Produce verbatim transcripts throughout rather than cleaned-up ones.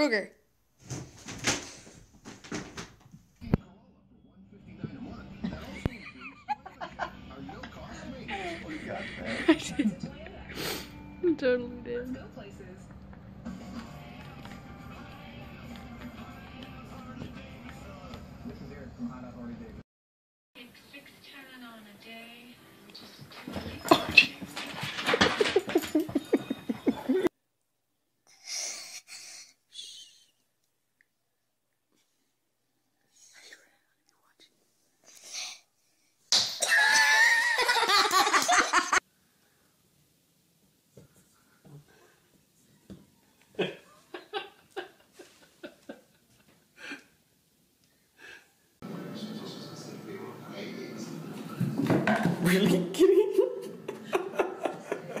Ruger. I did. I totally did. Oh, jeez. Really kidding?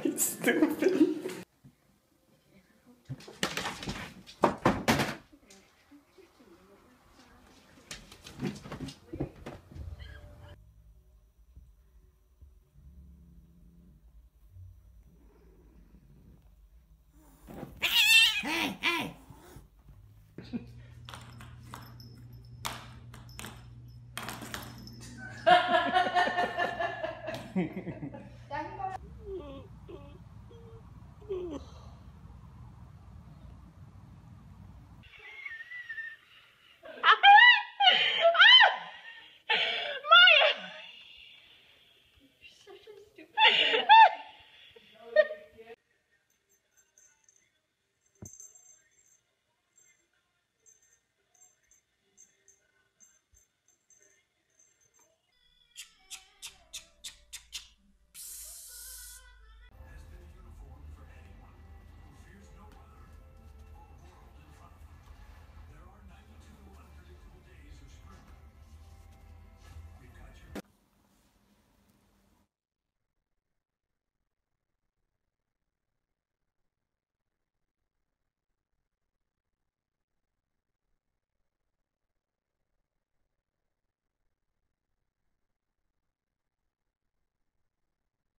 It's stupid.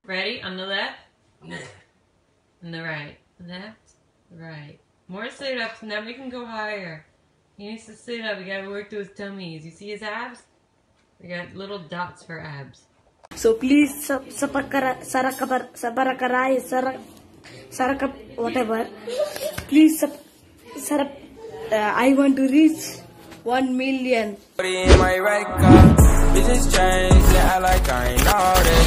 Ready? On the left, and the right, left, right. More sit-ups, and then we can go higher. He needs to sit up. We gotta work through his tummies. You see his abs? We got little dots for abs. So please, sabarakarai, sarakap, whatever. Please, sir, I want to reach one million. This is change that I like. I know it.